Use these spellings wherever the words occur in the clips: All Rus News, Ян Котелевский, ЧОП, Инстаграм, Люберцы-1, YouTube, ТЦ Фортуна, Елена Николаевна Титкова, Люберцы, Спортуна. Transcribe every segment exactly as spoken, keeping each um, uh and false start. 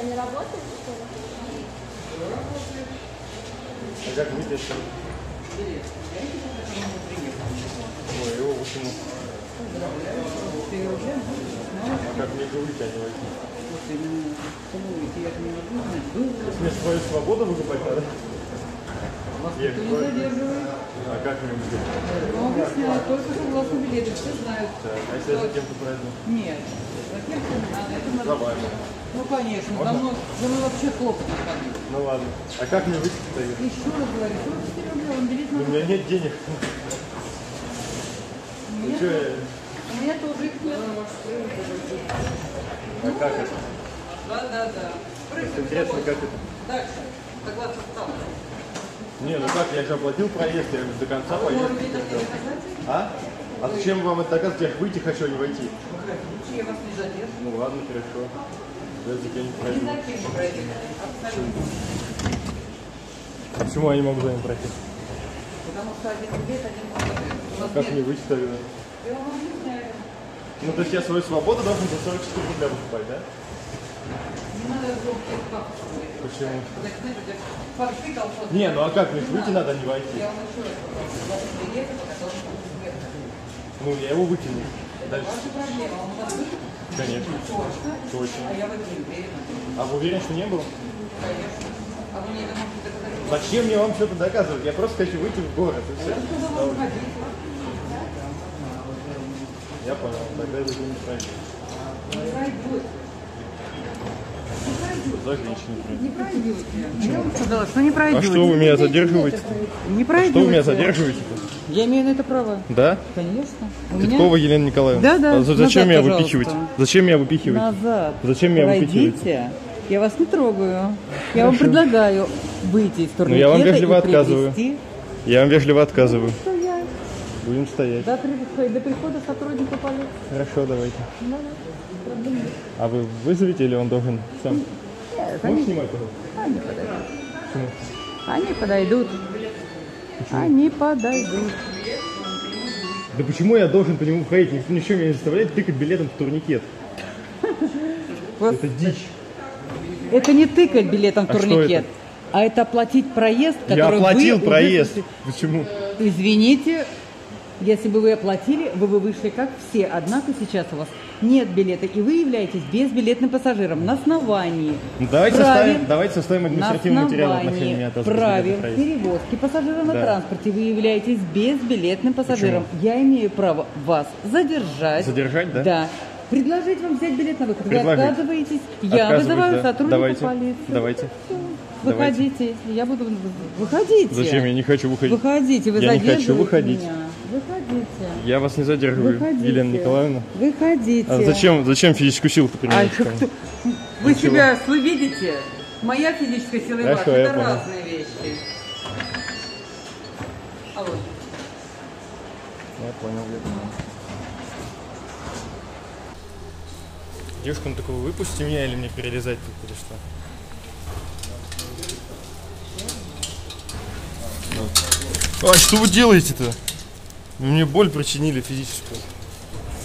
Они работают? А как вытащил? Ой, его почему? А как мне вытянивать? Мне свою свободу выкупать надо? Я не задерживаю. А как мне выкупать? Он объяснял, только согласно билету, все знают. А если я за кем-то пройду? Нет. За кем-то не надо, это надо. Забавно. Ну конечно, за мной вообще хлопать не ходит. Ну ладно. А как мне выкупить-то? Еще раз говорю, сорок четыре рубля, он билет надо. У меня нет денег. У меня тоже их нет. А как это? Да, да, да. Интересно, как это? Дальше. Согласно там. Не, ну как, я же оплатил проезд, я до конца поеду. А? А зачем вам это доказывать? Я выйти хочу, а не войти. Я вас не задержу. Ну ладно, хорошо. Я за тебя не пройду. Не за кем не пройду. Абсолютно. Почему я не могу за ним пройти? Потому что один билет, один билет. Как мне вычитали? Я вам не знаю. Ну то есть я свою свободу должен за сорок четыре рубля покупать, да? Не надо громкие папки. Почему? Не, ну а как? Ведь выйти надо, не войти. Я вам еще раз покажу. Ну, я его выкину. Дальше. Конечно. Точно. А вы уверены, что не было? Конечно. Зачем мне вам что-то доказывать? Я просто хочу выйти в город. И все. Я понял. Тогда я не пройду. Не пройдет. Не пройдете. Я вам сказала, что не пройдете. А что вы меня задерживаете? Не пройдете. А что вы меня задерживаете? Я имею на это право. Да? Конечно. Титкова меня... Елена Николаевна. Да, да. А зачем меня выпихивать? Зачем меня выпихивать? Назад. Зачем меня выпихивать? Я вас не трогаю. Я Хорошо. Вам предлагаю выйти из турникета. Но я вам вежливо отказываю. Привести... Я вам вежливо отказываю. Будем стоять. Будем стоять. До, при... До прихода сотрудника полиции. Хорошо, давайте. Да, да. А вы вызовете или он должен сам? Нет, они... Снимать, они подойдут. Почему? Они подойдут. Почему? Они подойдут. Да почему я должен по нему ходить? Никто ничего меня не заставляет тыкать билетом в турникет. Это дичь. Это не тыкать билетом в турникет, а это оплатить проезд, который вы... Я оплатил проезд. Почему? Извините, если бы вы оплатили, вы бы вышли как все. Однако сейчас у вас нет билета, и вы являетесь безбилетным пассажиром на основании. Давайте, правил, составим, давайте составим административный на материал в отношении меня. Правил перевозки пассажира да. на транспорте вы являетесь безбилетным пассажиром. Почему? Я имею право вас задержать. Задержать, да? Да. Предложить вам взять билет на выход. Предложить. Вы отказываетесь. Я вызываю да. сотрудника давайте. полиции. Давайте. Выходите. Давайте. Я буду... Выходите. Зачем? Я не хочу выходить. Выходите. Вы я не хочу выходить. Меня. Выходите. Я вас не задерживаю, выходите. Елена Николаевна. Выходите. А зачем, зачем физическую силу-то применять? Вы Ничего. себя видите? Моя физическая сила и ваша. Это разные вещи. А вот. Я понял, я понял. Девушка, ну такого выпусти меня или мне перелезать тут или что? Вот. А что вы делаете-то? Вы мне боль причинили физическую.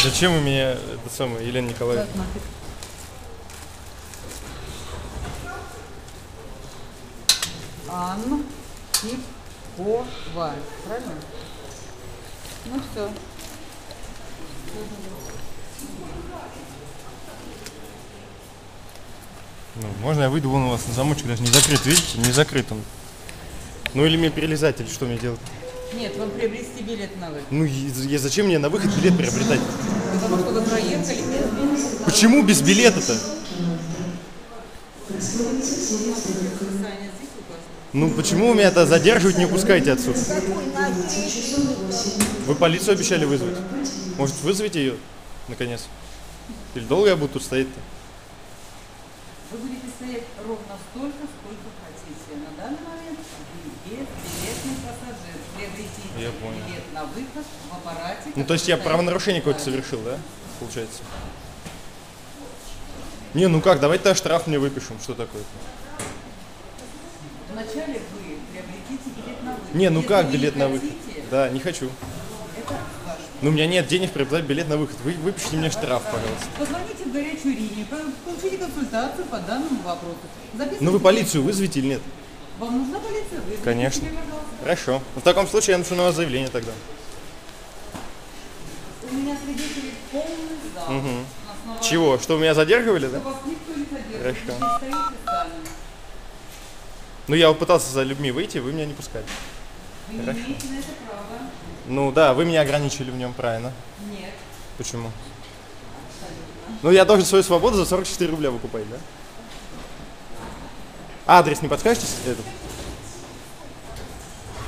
Зачем у меня это самое, Елена Николаевна? Анна Титкова. Правильно? Ну все. Ну, можно я выйду вон у вас на замочек, даже не закрыт, видите? Не закрыт он. Ну или мне перелезать, или что мне делать? Нет, вам приобрести билет на выход. Ну, и зачем мне на выход билет приобретать? Потому что вы проехали. Почему без билета-то? Ну, почему меня это задерживают, не пускайте отсюда? Вы полицию обещали вызвать? Может, вызовите ее, наконец? Или долго я буду тут стоять-то? Вы будете стоять ровно столько, сколько хотите. На данный момент без билетный пассажир. Я понял. На выход в аппарате, ну, то есть я правонарушение какое-то совершил, да? Получается. Не, ну как, давайте-то штраф мне выпишем, что такое-то. Вначале вы приобретите билет на выход. Не, ну как билет на выход? Да, не хочу. Это важно. Ну, у меня нет денег приобретать билет на выход. Вы, выпишите мне штраф, пожалуйста. Позвоните в горячую линию, получите консультацию по данному вопросу. Записывайте. Ну, вы полицию вызовите или нет? Вам нужна полиция? Вызовите. Конечно. Себе, хорошо. В таком случае я напишу на вас заявление тогда. У меня свидетели полный зал. Угу. Основании... Чего? Что, меня задерживали, да? Вас никто не задерживает. Хорошо. Ну, я пытался за людьми выйти, вы меня не пускали. Вы хорошо. Не имеете на это права. Ну да, вы меня ограничили в нем, правильно? Нет. Почему? Абсолютно. Ну я должен свою свободу за сорок четыре рубля выкупать, да? А адрес не подскажете? Этот?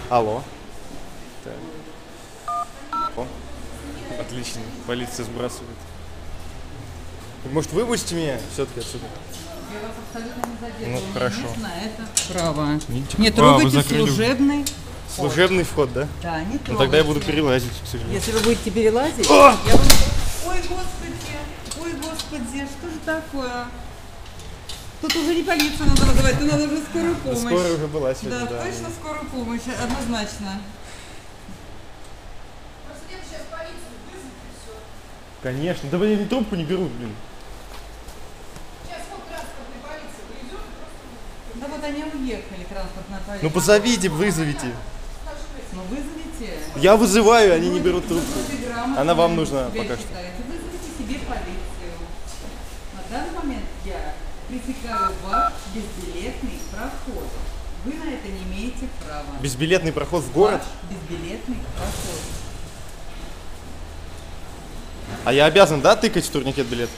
Алло. Так. О. Отлично, полиция сбрасывает. Может, выпустите меня все-таки отсюда? Я вас абсолютно не задерживаю. Ну хорошо. Нет, на это право. Не трогайте служебный. Служебный вход, да? Да, не трогайте. Ну тогда я буду перелазить, к сожалению. Если вы будете перелазить, о! Я буду... Ой, господи, ой, господи, что же такое? Тут уже не полицию надо вызывать, тут надо уже скорую помощь. Скорая уже была сегодня, да. Да, точно скорую помощь, однозначно. Просто нет, сейчас полицию вызовут и все. Конечно, да блин, трубку не берут, блин. Да вот они уехали, транспортная полиция. Ну позовите, вызовите. Ну вызовите. Я вызываю, они ну, не берут трубку. Она вам нужна пока что. Вызовите себе полицию. На данный момент я пресекаю ваш безбилетный проход. Вы на это не имеете права. Безбилетный проход в город? Ваш безбилетный проход. А я обязан, да, тыкать в турникет билет?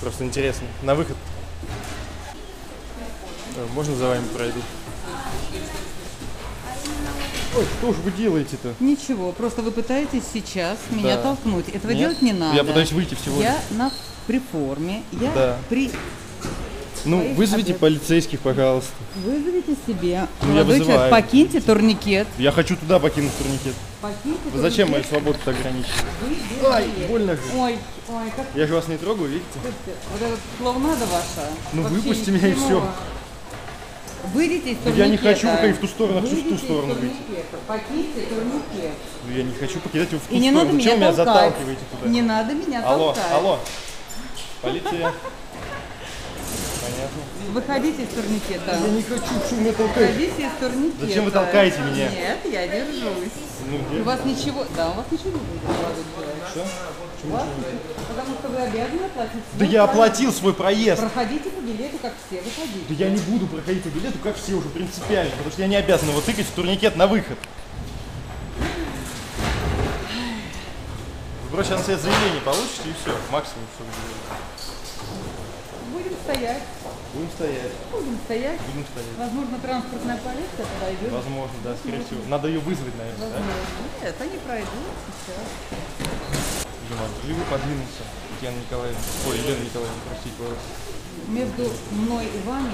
Просто интересно. На выход. Можно за вами пройду? Ой, что ж вы делаете-то? Ничего, просто вы пытаетесь сейчас да. меня толкнуть. Этого нет, делать не надо. Я пытаюсь выйти всего лишь. Я на при форме. Я да. при... Ну, вызовите объект. Полицейских, пожалуйста. Вызовите себе. Ну, я вызываю. Человек, покиньте турникет. Я хочу туда покинуть турникет. Покиньте турникет. Зачем мою свободу-то ограничить? Ай, больно же. Ой, ой, как... Я же вас не трогаю, видите? Вот эта клоунада ваша. Ну выпусти меня и все. Выйдите из турникета. Я не хочу выходить в ту сторону, хочу в ту сторону выйти. Покиньте турникет. Ну я не хочу покидать его в ту и сторону. Зачем меня, меня заталкиваете туда? Не надо меня толкать. Алло, алло. Полиция. Выходите из турникета. Я не хочу, чтобы меня толкать. Выходите из турникета. Зачем вы толкаете меня? Нет, я держусь. Ну, у вас ничего... Да, у вас ничего не будет. Что? Почему вас... Потому что вы обязаны оплатить. Да я оплатил свой проезд. Проходите по билету, как все, выходите. Да я не буду проходить по билету, как все, уже принципиально. Потому что я не обязан его тыкать в турникет на выход. Вы проще на свет заявление получите и все. Максимум, что вы делаете. Будем стоять. Будем стоять. Будем стоять. Будем стоять. Возможно, транспортная полиция подойдет. Возможно, да, скорее всего. Надо ее вызвать, наверное, возможно. Да? Нет, они пройдут сейчас. Живо подвинулся, Ян Николаевна. Ой, Елена Николаевна, простите, пожалуйста. Между мной и вами...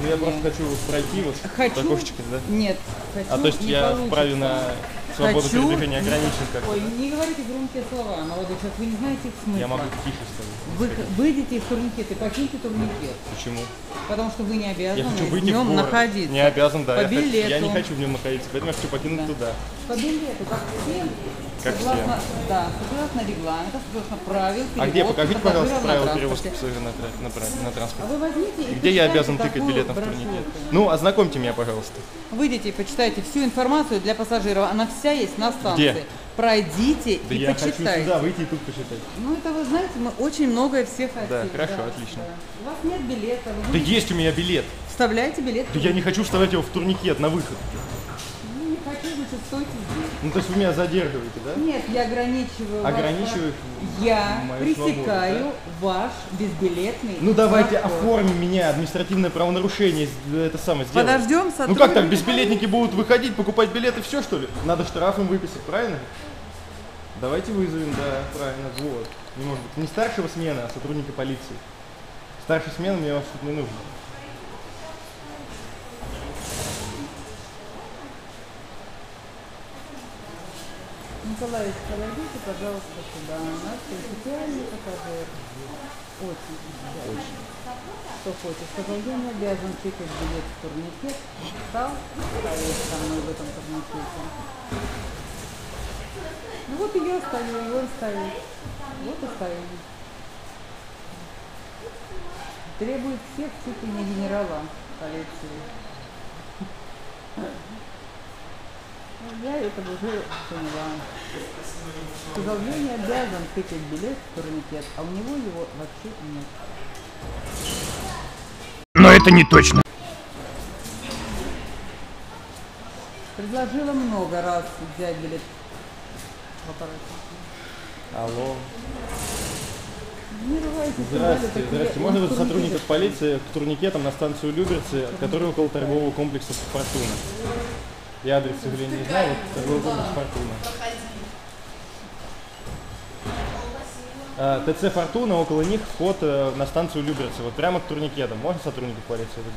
Ну, я просто хочу пройти вот хочу... до кошечки, да? Нет, хочу а то есть я получится. Вправе на свободу хочу... передвижения ограничен как-то? Ой, не говорите громкие слова, молодой человек, вы не знаете их смысла. Я могу тихо ставить. Вы выйдете из турникета и покиньте турникет. Почему? Потому что вы не обязаны в нем в находиться. Не обязан, да. По я, билету. Хочу, я не хочу в нем находиться, поэтому я хочу покинуть да. туда. По билету, как всем. Как согласно, все. Да, согласно регламенту, согласно правил. А где, покажите, пожалуйста, правила перевозки пассажиров на, на, на, на транспорт. А вы возьмите, где я обязан тыкать билетом в турникет? Ну, ознакомьте меня, пожалуйста. Выйдите и почитайте всю информацию для пассажиров. Она вся есть на станции. Где? Пройдите да и я почитайте. Хочу сюда выйти и тут почитать. Ну, это вы знаете, мы очень многое все хотим. Да, хорошо, да, отлично. Да. У вас нет билета. Да будете... есть у меня билет. Вставляйте билет. Да я не хочу вставлять его в турникет на выход. Ну, не хочу, значит, стойте здесь. Ну, то есть вы меня задерживаете, да? Нет, я ограничиваю. Ограничиваю. Вас... Я пресекаю свободу, да? ваш безбилетный. Ну давайте оформим меня административное правонарушение. Это самое сделаем. Подождем сотрудника. Ну как так, безбилетники будут выходить, покупать билеты, все что ли? Надо штраф им выписать, правильно? Давайте вызовем, да, правильно, вот. Не может быть, не старшего смены, а сотрудника полиции. Старшей смены мне вас тут не нужно. Николаевич, подойдите, пожалуйста, сюда. Наши официальные пассажиры. Очень официальные. Кто хочет, сказал, я не обязан тыкать билет в турникет. Встал, стоит со мной в этом турникете. Ну вот и я стою, и он стоит. Вот и стою. Требует всех чуть ли не генерала полиции. Я это уже поняла. Сказал, я не обязан тыкать билет в турникет, а у него его вообще нет. Но это не точно. Предложила много раз взять билет в аппарате. Алло. Здравствуйте, здравствуйте. Можно вызвать сотрудников полиции к турникетам на станцию Люберцы, который около торгового комплекса «Спортуна». Я адрес, к сожалению, не знаю, это торговый комплекс «Фортуна». ТЦ «Фортуна», около них вход на станцию Люберцы, вот прямо к турникетам. Можно сотрудников полиции вызвать?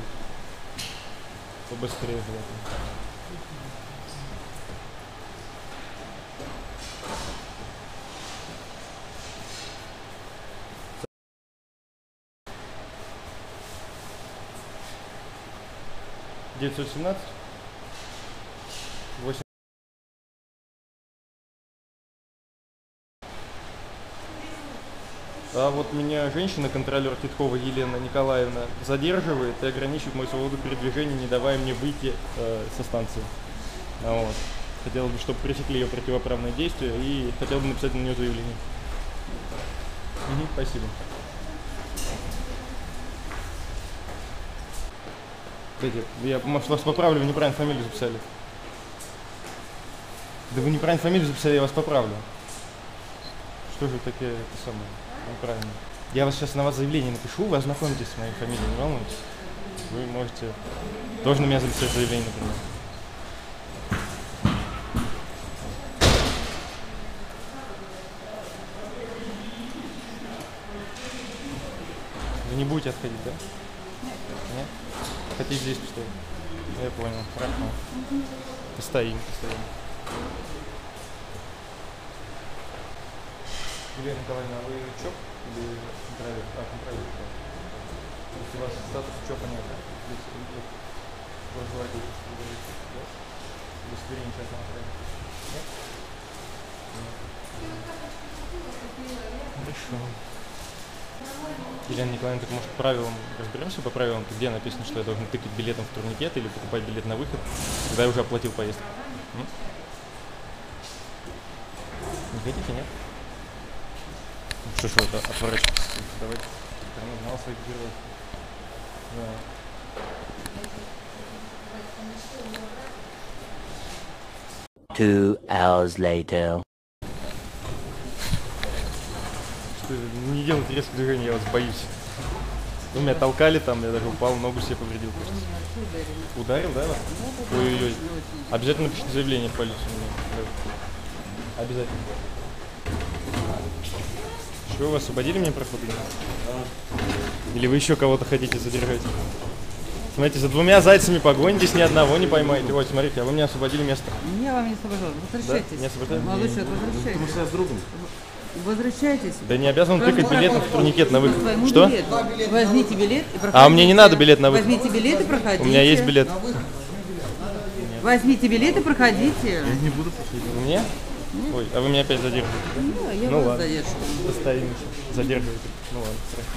Побыстрее желательно. девятьсот семнадцать? восемь. А вот меня женщина, контролер Титкова Елена Николаевна, задерживает и ограничивает мою свободу передвижения, не давая мне выйти э, со станции. Вот. Хотел бы, чтобы пресекли ее противоправные действия, и хотел бы написать на нее заявление. Угу, спасибо. Кстати, я, может, вас поправлю, вы неправильно фамилию записали. Да вы неправильно фамилию записали, я вас поправлю. Что же такие это самое неправильно? Я вас сейчас на вас заявление напишу, вы ознакомитесь с моей фамилией, не волнуйтесь. Вы можете тоже на меня записать заявление, например. Вы не будете отходить, да? Нет? Хотите здесь постоять? Я понял, хорошо. Постоим, постоим. Елена Николаевна, а вы ЧОП или контролер? А, контролер. Если у вас статус ЧОПа нет, да? Здесь нет. У вас владеет, что вы говорите, да? Удостоверение частного контроля. Нет? Нет. Хорошо. Елена Николаевна, так может правилам разберемся по правилам, где написано, что я должен тыкать билетом в турникет или покупать билет на выход, когда я уже оплатил поездку? М? Не хотите, нет? Ну, что ж вы это отворачиваетесь? Давайте. Я знал своих героев. Да. two hours later. Не делайте резких движений, я вас боюсь. Вы меня толкали там, я даже упал, ногу себе повредил, кажется. Ударил, да? Ой-ой-ой. Обязательно пишите заявление в полицию. Обязательно. Что, вы освободили меня проходы? Или вы еще кого-то хотите задержать? Смотрите, за двумя зайцами погонитесь, ни одного не поймаете. Вот, смотрите, а вы меня освободили место. Я вам не освобождал, возвращайтесь. Да? Не освобождали? Молодой человек, возвращайтесь. Мы сейчас с другом. Возвращайтесь. Да не обязан тыкать билетом в турникет на выход. Что? Билет. Возьмите билет и проходите. А мне не надо билет на выход. Возьмите билет и проходите. У меня есть билет. Возьмите билет и проходите. Я не буду проходить. Мне? Нет. Ой, а вы меня опять задерживаете? Да? Я ну вас ладно. Заставим еще. Задерживаете. Ну ладно, страшно.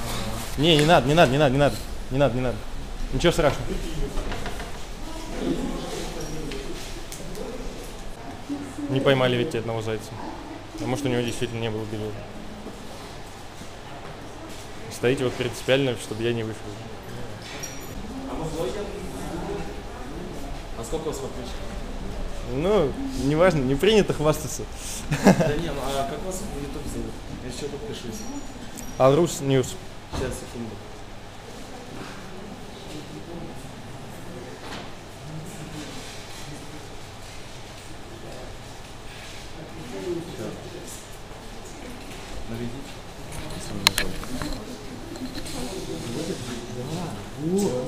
Не, не надо, не надо, не надо, не надо. Не надо, не надо. Ничего страшного. Не поймали ведь одного зайца. А может, у него действительно не было билета. Стоите вот принципиально, чтобы я не вышел. А сколько у вас подписчиков? Ну, неважно, не принято хвастаться. Да не, ну а как вас в YouTube зовут? Я еще подпишусь. All Rus News. Сейчас, секунду.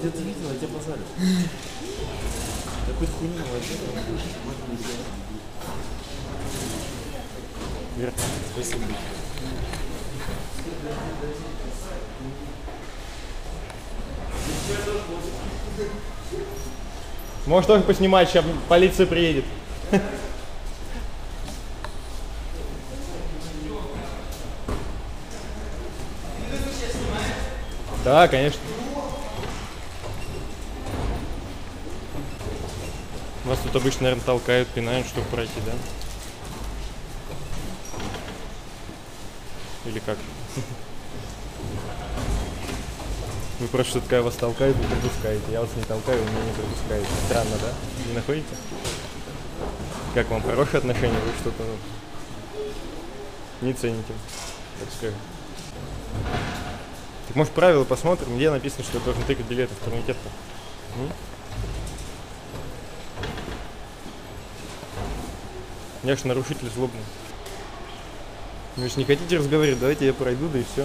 Где-то видел, я тебя позарил. Такой хуйня, молодец. Вера. Спасибо. Можешь тоже поснимать, сейчас полиция приедет. Да, конечно. Вас тут обычно, наверное, толкают, пинают, чтобы пройти, да? Или как? Вы просто что такая вас толкает, вы пропускаете. Я вас не толкаю, вы меня не пропускаете. Странно, да? Не находите? Как вам хорошее отношение? Вы что-то ну, не цените, так скажем. Так может правила посмотрим, где написано, что я должен тыкать билеты в турникет-то? Я ж нарушитель злобный. Вы же не хотите разговаривать, давайте я пройду, да и все.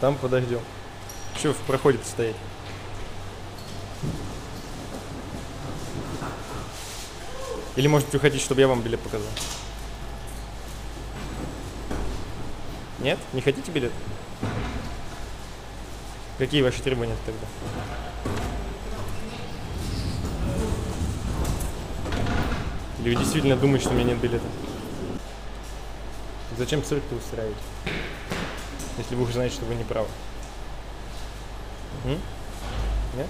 Там подождем. Че в проходе стоять? Или может вы хотите, чтобы я вам билет показал? Нет? Не хотите билет? Какие ваши требования тогда? Или вы действительно думаете, что у меня нет билета? Зачем цирк-то устраивать? Если вы уже знаете, что вы не правы. М? Нет?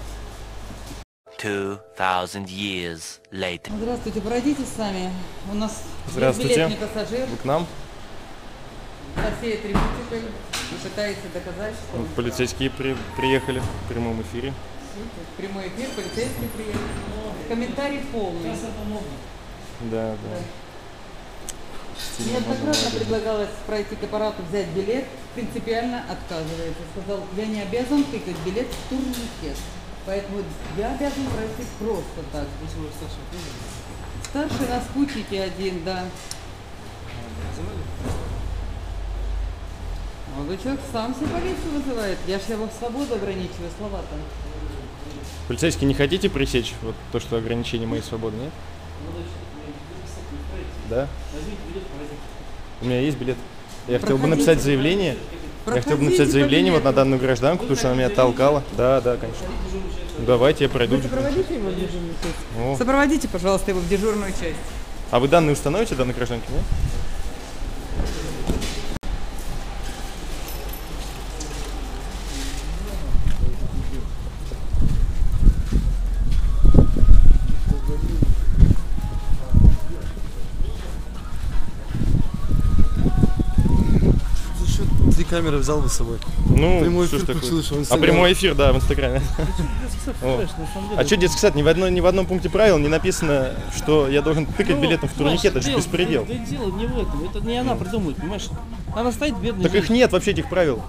two thousand years later. Здравствуйте, пройдите с нами. У нас билетный пассажир. Вы к нам? Сосеет репутикль и пытается доказать, что... Вот полицейские при приехали в прямом эфире. В прямой эфир полицейские приехали. Комментарий полный. Да, да. Неоднократно предлагалось пройти к аппарату, взять билет, принципиально отказывается. Сказал, я не обязан тыкать билет в турникет, поэтому я обязан пройти просто так. Почему старший? Старший на спутнике один, да. Молодой человек сам себе полицию вызывает, я ж его свободу ограничиваю, слова там. Полицейские, не хотите пресечь вот то, что ограничение моей свободы, нет? Да? У меня есть билет. Я хотел бы написать заявление. Я хотел бы написать заявление вот на данную гражданку, потому что она меня толкала. Да, да, конечно. Давайте я пройду. Сопроводите его в дежурную часть. Сопроводите, пожалуйста, его в дежурную часть. А вы данные установите, данной гражданке, нет? Камеры взял бы с собой. Ну, прямой эфир что а прямой эфир, да, в инстаграме. А что детский сад? Ни в, одно, ни в одном пункте правил не написано, что я должен тыкать билетом в турникет, это же беспредел. Это дело не в этом, это не она придумывает, понимаешь? Она стоит бедной. Так их нет вообще этих правил.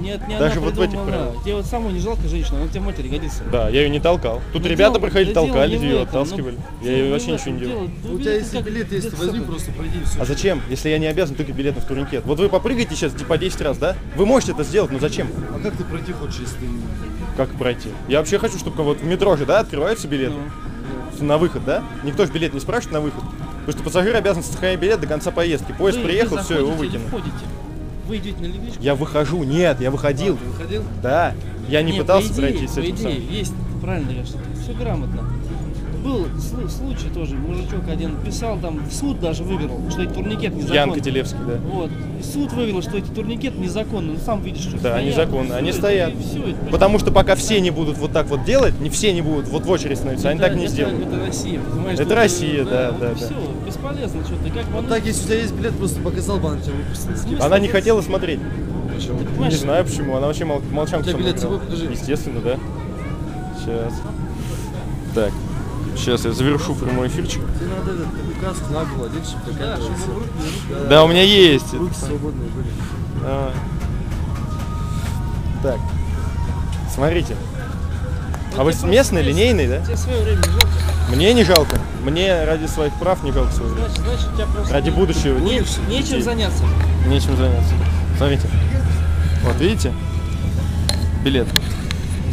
Нет, не даже вот в этих правилах. Тебе вот самой не жалко женщину, она тебе матери годится. Да, я ее не толкал. Тут ребята проходили, толкали ее, оттаскивали. Я ее вообще ничего не делал. У тебя если билет есть, возьми просто, пройди. А зачем, если я не обязан тыкать билет в турникет? Вот вы попрыгаете сейчас по десять раз, да? Вы можете это сделать, но зачем? А как ты пройти хочешь, если ты... Как пройти? Я вообще хочу, чтобы вот в метро же, да, открываются билеты? На выход, да? Никто же билет не спрашивает на выход. Потому что пассажир обязан сохранять билет до конца поездки. Поезд приехал, все, его выкинули. Вы идете на легничку? Я выхожу, нет, я выходил. А, ты выходил? Да, я не, не пытался пройти с этим самым. Есть, правильно, я что-то, все грамотно. Был случай тоже, мужичок один писал, там в суд даже выиграл, что эти турникет незаконны. Ян Котелевский, да. Вот, и суд выиграл, что эти турникет незаконны, ну сам видишь, что да, незаконно, они стоят. Потому что пока все не будут вот так вот делать, не все не будут вот в очередь становиться, они так не сделают. Это Россия, понимаешь? Это Россия, да, да. Все, бесполезно что-то, как бы. Вот так, если у тебя есть билет, просто показал бы, она тебя выпустила. Она не хотела смотреть. Почему? Не знаю почему, она вообще молчанку сама играла. Естественно, да. Сейчас. Так. Сейчас я завершу прямой эфирчик. Тебе надо этот указ на голову одеть, чтобы такая же. Да, у меня есть. Руки свободные были. Давай. Так, смотрите. А вы местный, линейный, да? Тебе свое время жалко. Мне не жалко. Мне ради своих прав не жалко свое время. Значит, значит, у тебя просто ради будущего. Нечем заняться. Нечем заняться. Смотрите. Вот, видите? Билет.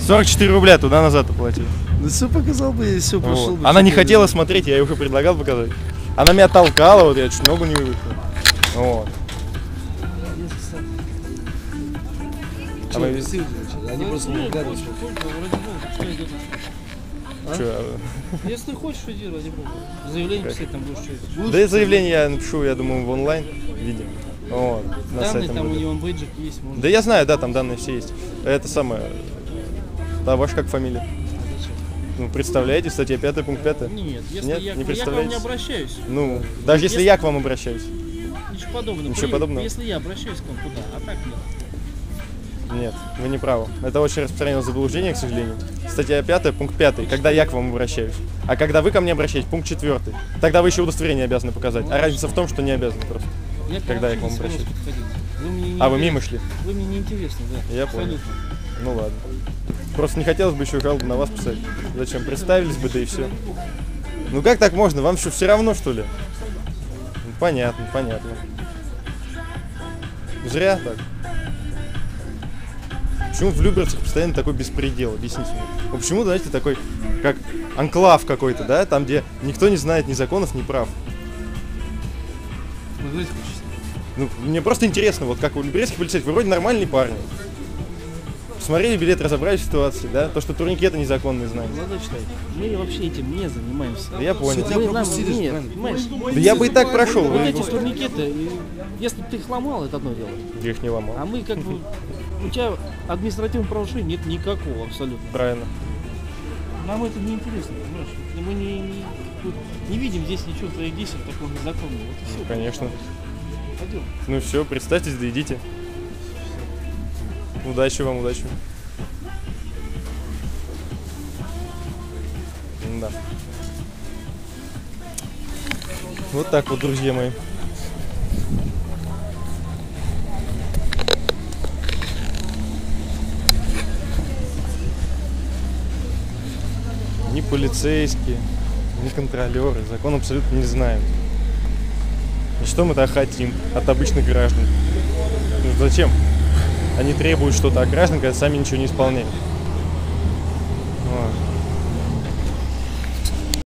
сорок четыре рубля туда-назад оплатили. Ну все показал бы, и все прошел вот бы. Она не хотела смотреть, я ей уже предлагал показать. Она меня толкала, вот я чуть ногу не вывихнул. Вот. А вы весы, они просто не гадят. Если хочешь, иди, ради бога. Заявление писать там будешь что-то. Да и заявление я напишу, я думаю, в онлайн виде. Вот, данные там будет. У него бейджик есть. Может. Да я знаю, да, там данные все есть. Это самое. А ваша как фамилия? Ну, представляете, статья пятая пункт пять? Нет, если Нет, я, не я к вам не обращаюсь. Ну, даже если, если я к вам обращаюсь. Ничего подобного. Ничего подобного. Если я обращаюсь к вам туда, а так нет. Нет, вы не правы. Это очень распространенное заблуждение, к сожалению. Статья пятая пункт пять, когда я к вам обращаюсь. А когда вы ко мне обращаетесь, пункт четвёртый. Тогда вы еще удостоверение обязаны показать. Ну, а разница в том, что не обязаны просто. Я когда я к вам обращаюсь. Вы а вы мимо шли? Вы мне неинтересны, да. Я абсолютно. Понял. Ну ладно. Просто не хотелось бы еще жалобу на вас писать. Зачем? Представились бы, да и все. Ну как так можно? Вам что, все равно, что ли? Ну, понятно, понятно. Зря так. Почему в Люберцах постоянно такой беспредел? Объясните мне. Почему, знаете, такой, как анклав какой-то, да? Там, где никто не знает ни законов, ни прав. Ну, мне просто интересно, вот как у люберецких полицейских, вы вроде нормальные парни. Смотрели билет, разобрались в ситуации, да? То, что турникеты незаконные, знаете. Мы вообще этим не занимаемся. Да я понял. Мы, нам, нет, да я бы и так прошел. Вот эти турникеты, если бы ты их ломал, это одно дело. Я их не ломал. А мы как бы... У тебя административного правонарушения нет никакого абсолютно. Правильно. Нам это не интересно, понимаешь? Мы не, не, не видим здесь ничего твоих действий такого незаконного. Вот и все. Конечно. Пойдем. Ну все, представьтесь, да идите. Удачи вам, удачи. Да. Вот так вот, друзья мои. Ни полицейские, ни контролеры закон абсолютно не знают. И что мы-то хотим от обычных граждан? Ну, зачем? Они требуют что-то от граждан, когда сами ничего не исполняют. Вот.